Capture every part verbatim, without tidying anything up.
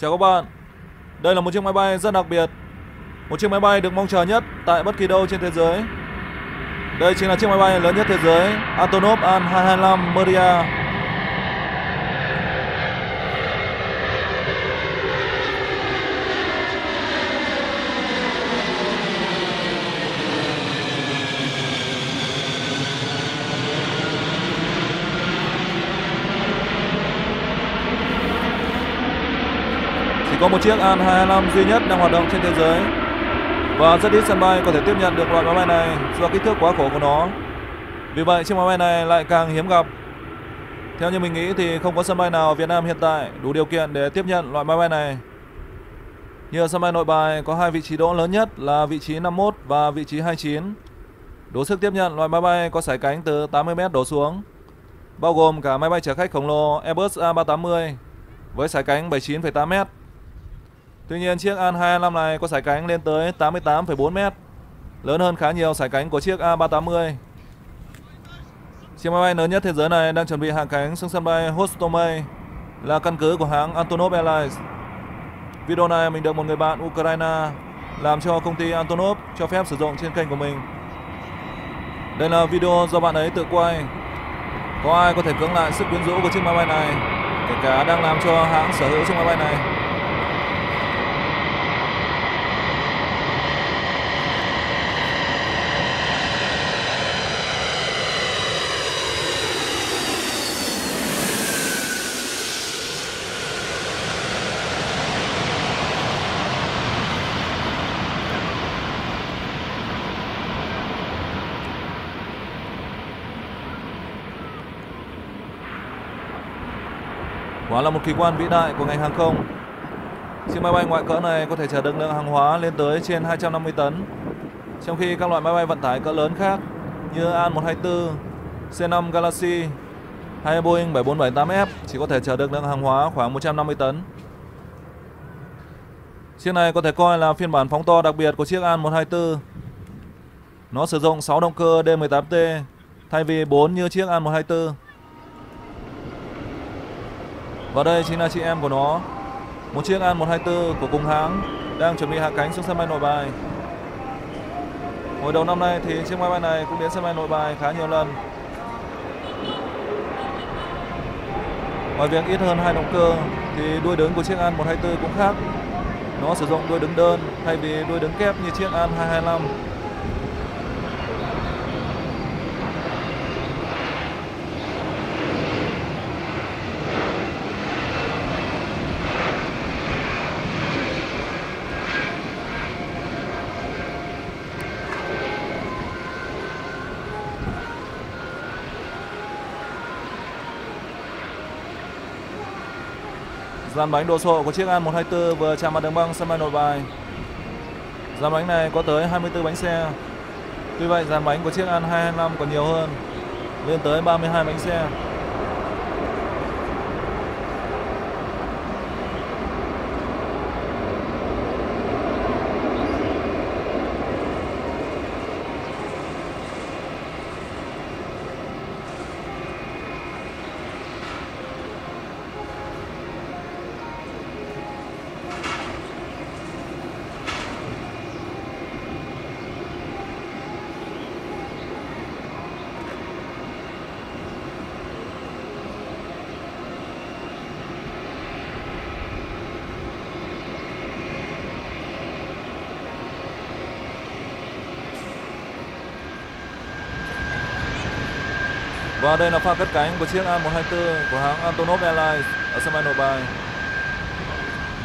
Chào các bạn. Đây là một chiếc máy bay rất đặc biệt, một chiếc máy bay được mong chờ nhất tại bất kỳ đâu trên thế giới. Đây chính là chiếc máy bay lớn nhất thế giới, Antonov An hai hai lăm Mriya. Chỉ có một chiếc An hai hai lăm duy nhất đang hoạt động trên thế giới, và rất ít sân bay có thể tiếp nhận được loại máy bay này do kích thước quá khổ của nó. Vì vậy chiếc máy bay này lại càng hiếm gặp. Theo như mình nghĩ thì không có sân bay nào ở Việt Nam hiện tại đủ điều kiện để tiếp nhận loại máy bay này. Như ở sân bay Nội Bài có hai vị trí đỗ lớn nhất là vị trí năm mươi mốt và vị trí hai mươi chín, đủ sức tiếp nhận loại máy bay có sải cánh từ tám mươi mét đổ xuống, bao gồm cả máy bay chở khách khổng lồ Airbus A ba tám mươi với sải cánh bảy mươi chín phẩy tám mét. Tuy nhiên chiếc An hai hai lăm này có sải cánh lên tới tám mươi tám phẩy bốn mét, lớn hơn khá nhiều sải cánh của chiếc A ba tám mươi. Chiếc máy bay lớn nhất thế giới này đang chuẩn bị hạ cánh xuống sân bay Hostomel, là căn cứ của hãng Antonov Airlines. Video này mình được một người bạn Ukraine làm cho công ty Antonov cho phép sử dụng trên kênh của mình. Đây là video do bạn ấy tự quay. Có ai có thể cưỡng lại sức quyến rũ của chiếc máy bay này, kể cả đang làm cho hãng sở hữu chiếc máy bay này. Quả là một kỳ quan vĩ đại của ngành hàng không. Chiếc máy bay ngoại cỡ này có thể chở được lượng hàng hóa lên tới trên hai trăm năm mươi tấn, trong khi các loại máy bay vận tải cỡ lớn khác như An một hai tư, C năm Galaxy hay Boeing bảy bốn bảy tám F chỉ có thể chở được lượng hàng hóa khoảng một trăm năm mươi tấn. Chiếc này có thể coi là phiên bản phóng to đặc biệt của chiếc An một hai tư. Nó sử dụng sáu động cơ D mười tám T thay vì bốn như chiếc An một hai tư. Và đây chính là chị em của nó, một chiếc An một hai tư của cùng hãng đang chuẩn bị hạ cánh xuống sân bay Nội Bài. Hồi đầu năm nay thì chiếc máy bay này cũng đến sân bay Nội Bài khá nhiều lần. Ngoài việc ít hơn hai động cơ thì đuôi đứng của chiếc An một hai tư cũng khác. Nó sử dụng đuôi đứng đơn thay vì đuôi đứng kép như chiếc An hai hai lăm. Dàn bánh đồ sộ của chiếc An một hai tư vừa chạm vào đường băng sân bay Nội Bài. Dàn bánh này có tới hai mươi tư bánh xe. Tuy vậy dàn bánh của chiếc An hai hai lăm còn nhiều hơn, lên tới ba mươi hai bánh xe. Và đây là pha cất cánh của chiếc An một hai tư của hãng Antonov Airlines ở sân bay Nội Bài.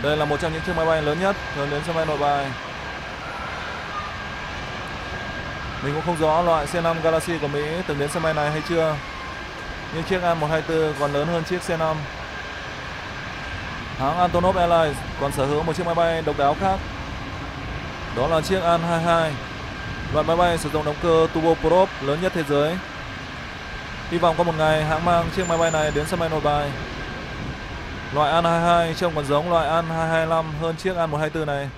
Đây là một trong những chiếc máy bay lớn nhất thường đến sân bay Nội Bài. Mình cũng không rõ loại C năm Galaxy của Mỹ từng đến sân bay này hay chưa, nhưng chiếc An một hai tư còn lớn hơn chiếc C năm. Hãng Antonov Airlines còn sở hữu một chiếc máy bay độc đáo khác. Đó là chiếc An hai hai, loại máy bay sử dụng động cơ turboprop lớn nhất thế giới. Hy vọng có một ngày hãng mang chiếc máy bay này đến sân bay Nội Bài. Loại An hai hai trông còn giống loại An hai hai lăm hơn chiếc An một hai tư này.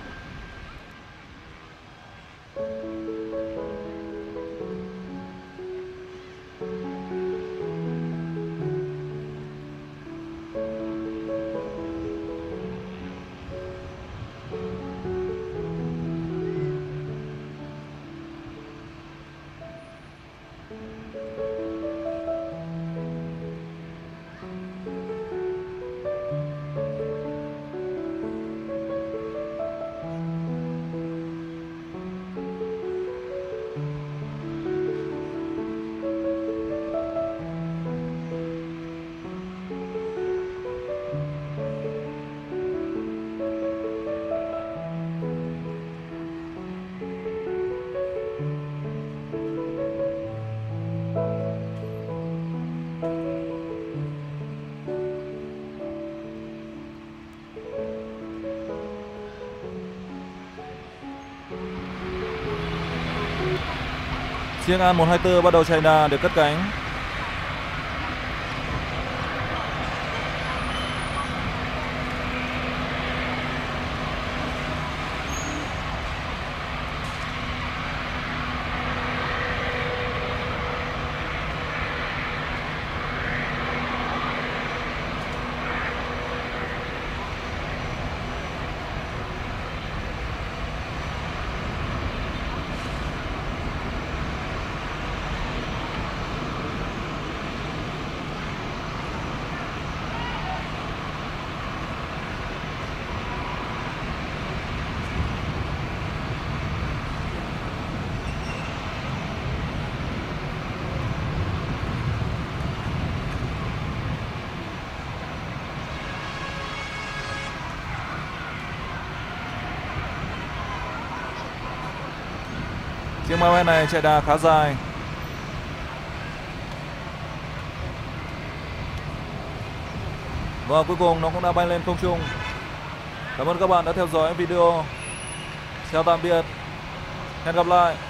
Chiếc A một hai bốn bắt đầu chạy đà để cất cánh. Chiếc máy bay này chạy đà khá dài. Và cuối cùng nó cũng đã bay lên không trung. Cảm ơn các bạn đã theo dõi video. Chào tạm biệt. Hẹn gặp lại.